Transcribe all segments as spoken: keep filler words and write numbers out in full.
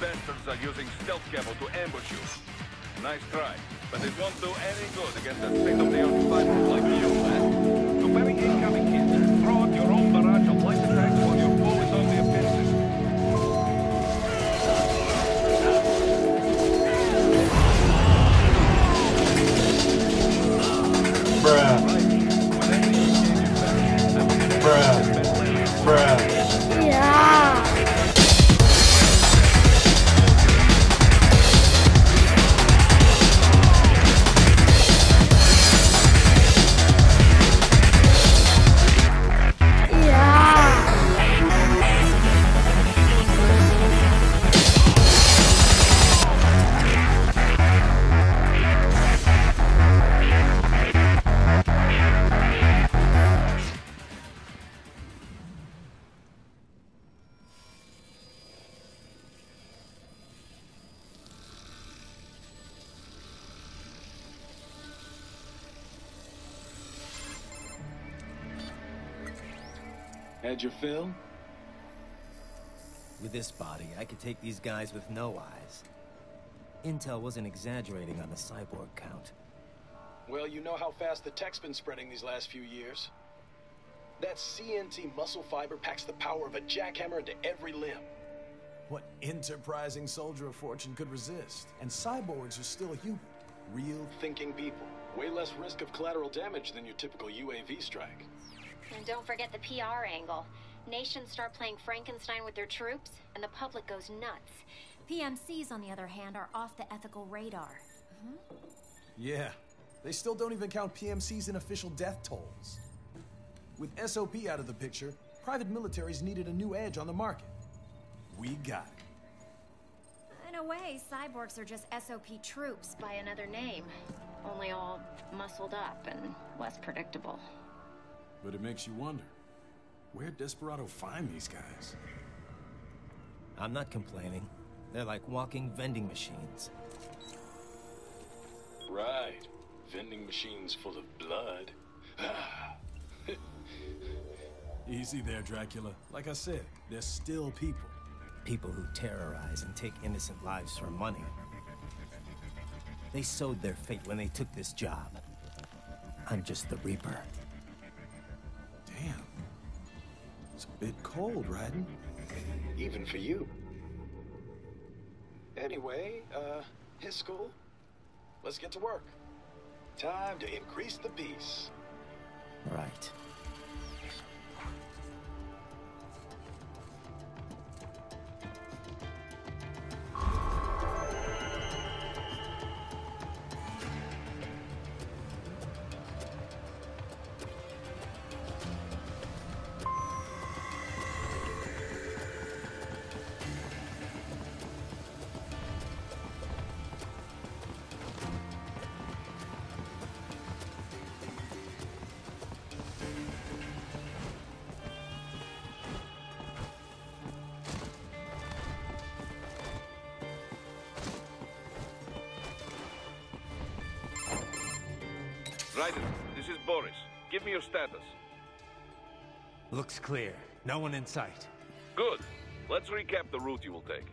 bastards are using stealth camo to ambush you. Nice try, but it won't do any good against a state-of-the-art fighter like you, man. To parry incoming hits, throw out your own barrage of light attacks while your foe is on the offensive. Bruh. Bruh. Bruh. Yeah. Had your fill? With this body, I could take these guys with no eyes. Intel wasn't exaggerating on the cyborg count. Well, you know how fast the tech's been spreading these last few years. That C N T muscle fiber packs the power of a jackhammer into every limb. What enterprising soldier of fortune could resist? And cyborgs are still human. Real thinking people. Way less risk of collateral damage than your typical U A V strike. And don't forget the P R angle. Nations start playing Frankenstein with their troops, and the public goes nuts. P M Cs, on the other hand, are off the ethical radar. Mm-hmm. Yeah. They still don't even count P M Cs in official death tolls. With S O P out of the picture, private militaries needed a new edge on the market. We got it. In a way, cyborgs are just S O P troops by another name. Only all muscled up and less predictable. But it makes you wonder, where'd Desperado find these guys? I'm not complaining. They're like walking vending machines. Right. Vending machines full of blood. Easy there, Dracula. Like I said, they're still people. People who terrorize and take innocent lives for money. They sowed their fate when they took this job. I'm just the Reaper. Damn. It's a bit cold, Raiden. Even for you. Anyway, uh, his school. Let's get to work. Time to increase the peace. Right. Raiden, this is Boris. Give me your status. Looks clear. No one in sight. Good. Let's recap the route you will take.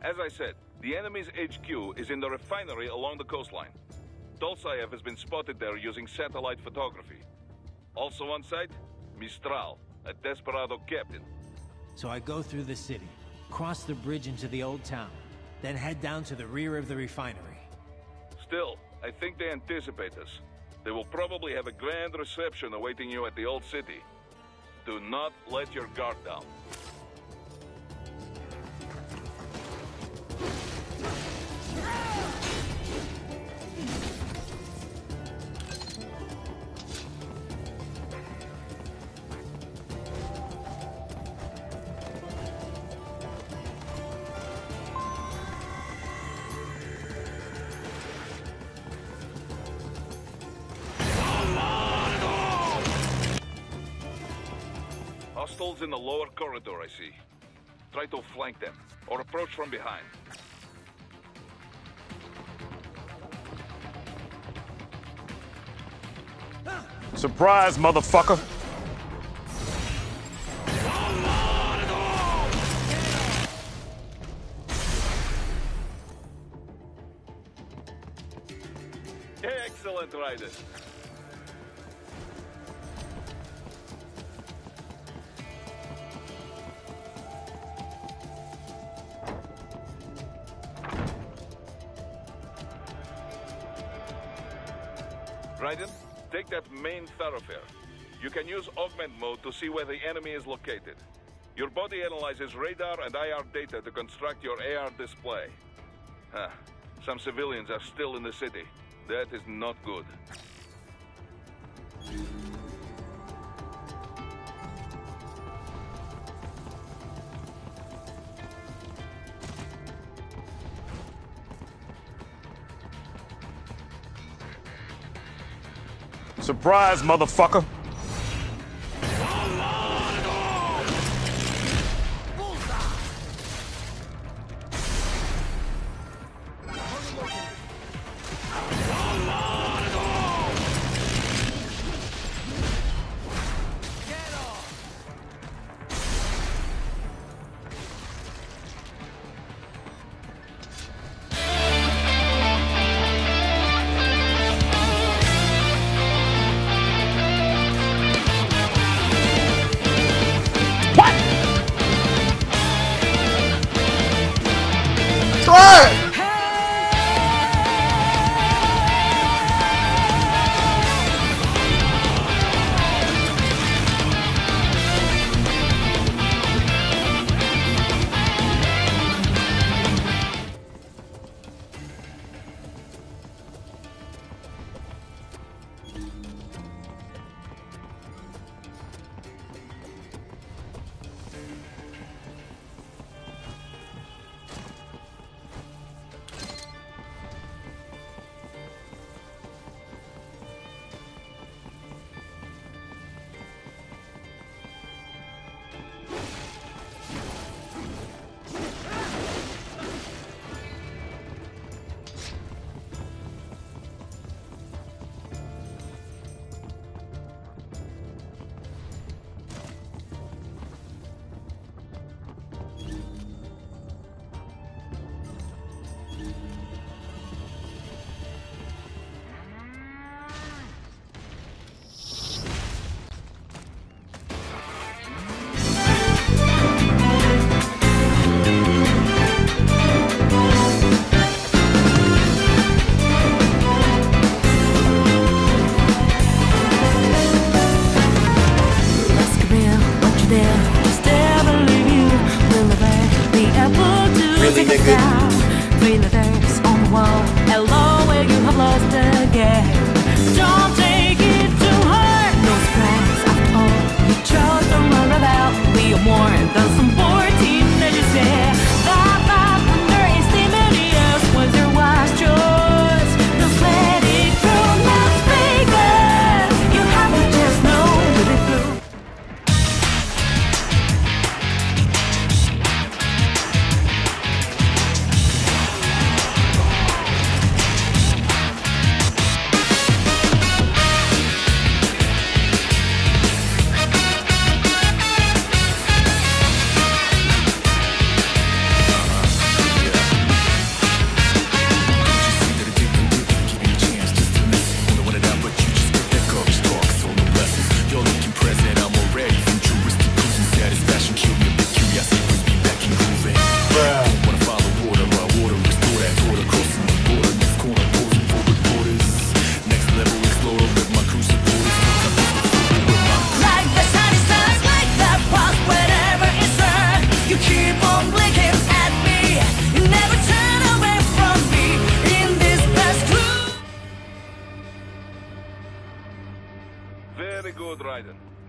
As I said, the enemy's H Q is in the refinery along the coastline. Dolsaev has been spotted there using satellite photography. Also on site, Mistral, a Desperado captain. So I go through the city, cross the bridge into the old town, then head down to the rear of the refinery. Still, I think they anticipate us. They will probably have a grand reception awaiting you at the old city. Do not let your guard down. Hostiles in the lower corridor, I see. Try to flank them, or approach from behind. Surprise, motherfucker! Excellent, Raiden. Raiden, take that main thoroughfare. You can use augment mode to see where the enemy is located. Your body analyzes radar and I R data to construct your A R display. Huh. Some civilians are still in the city. That is not good. Surprise, motherfucker!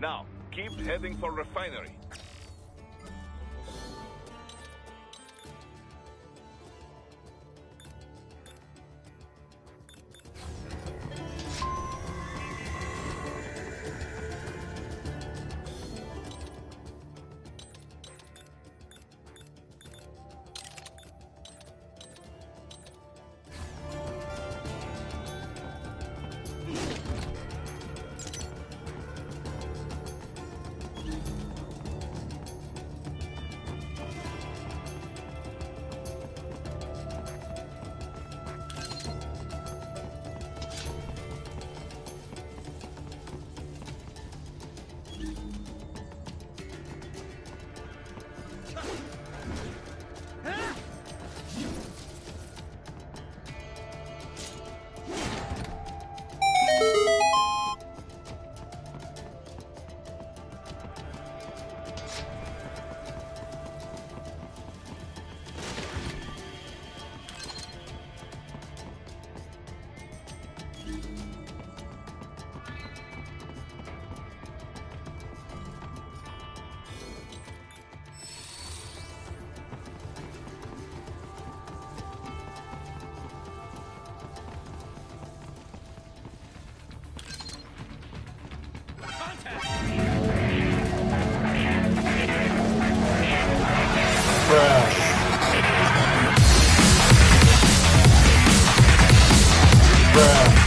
Now, keep heading for refinery. fresh. Fresh.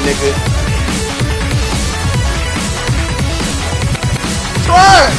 Nigga. Try!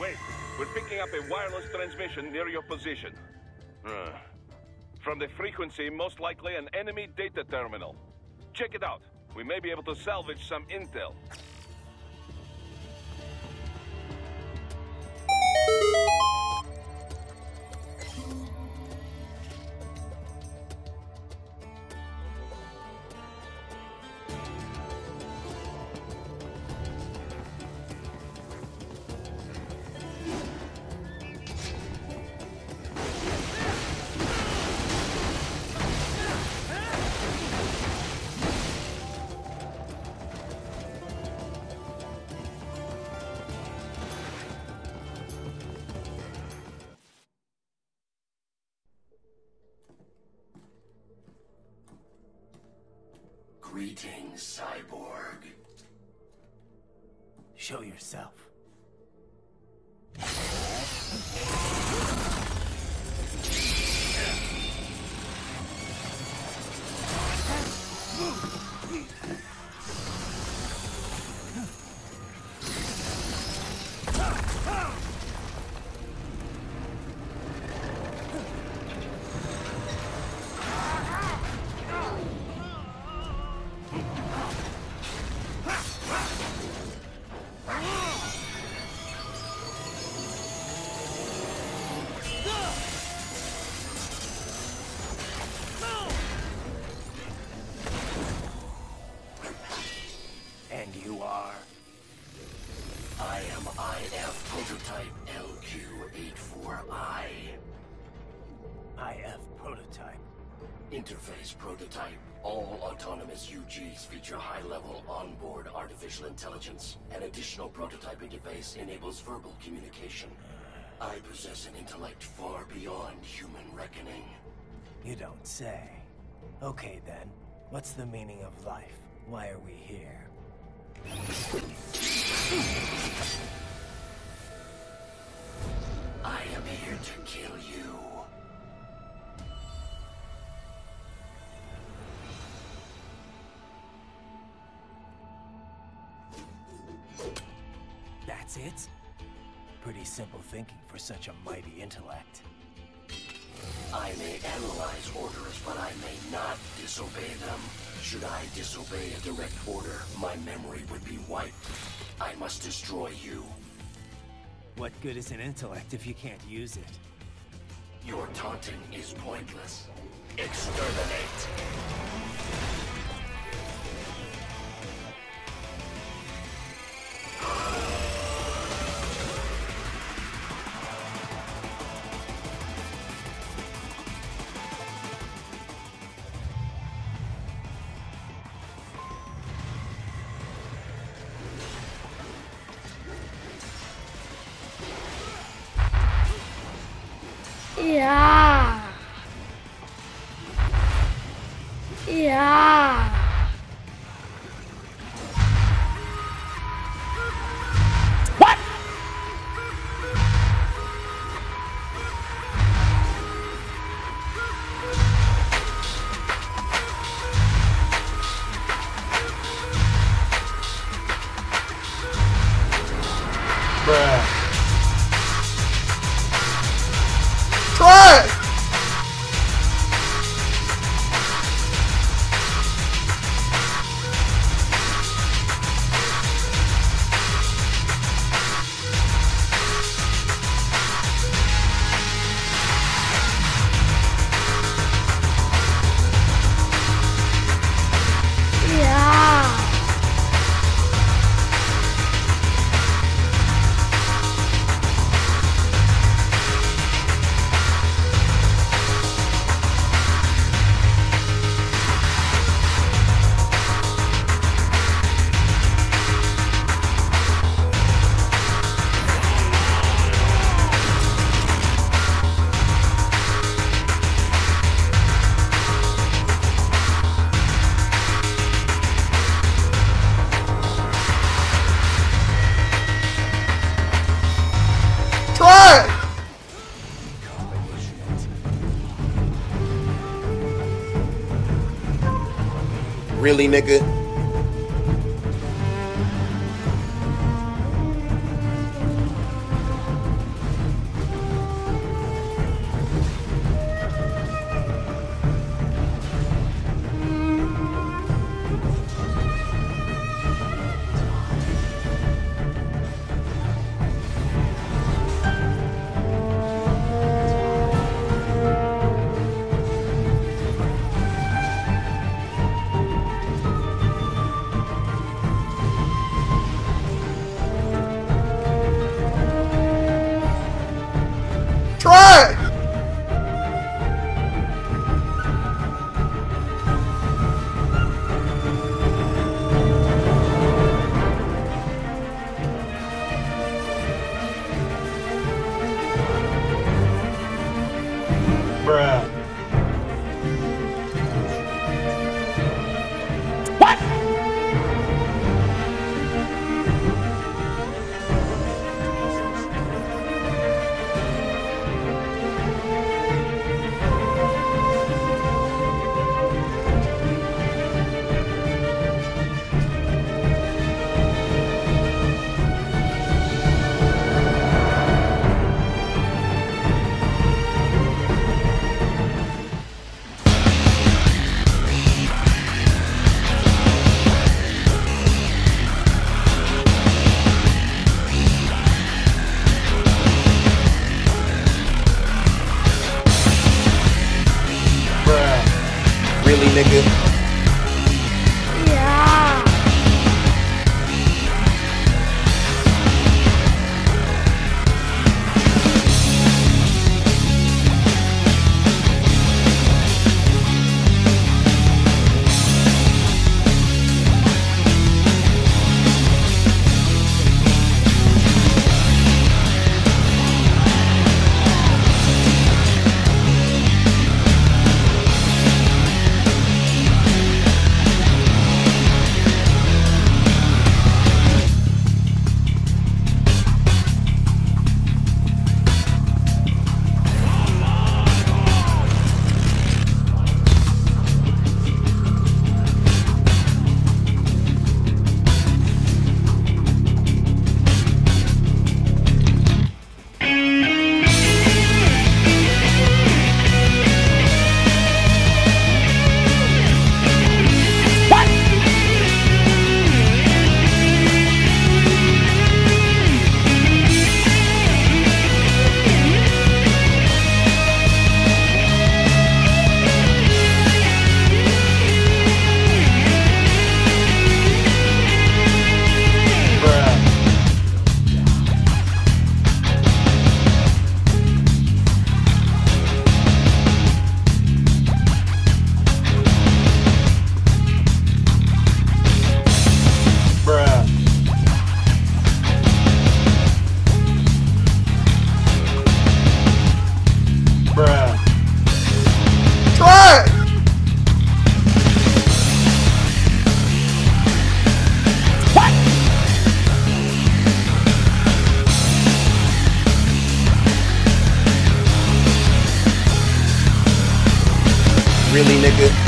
Wait, we're picking up a wireless transmission near your position. Uh, from the frequency, most likely an enemy data terminal. Check it out. We may be able to salvage some intel. Greetings, cyborg. Show yourself. Interface prototype. All autonomous U Gs feature high-level onboard artificial intelligence. An additional prototype interface enables verbal communication. I possess an intellect far beyond human reckoning. You don't say. Okay then, what's the meaning of life? Why are we here? I am here to kill you. That's it? Pretty simple thinking for such a mighty intellect. I may analyze orders, but I may not disobey them. Should I disobey a direct order, my memory would be wiped. I must destroy you. What good is an intellect if you can't use it? Your taunting is pointless. Exterminate! Yeah. Yeah. What? Bruh. Really, nigga? really, nigga?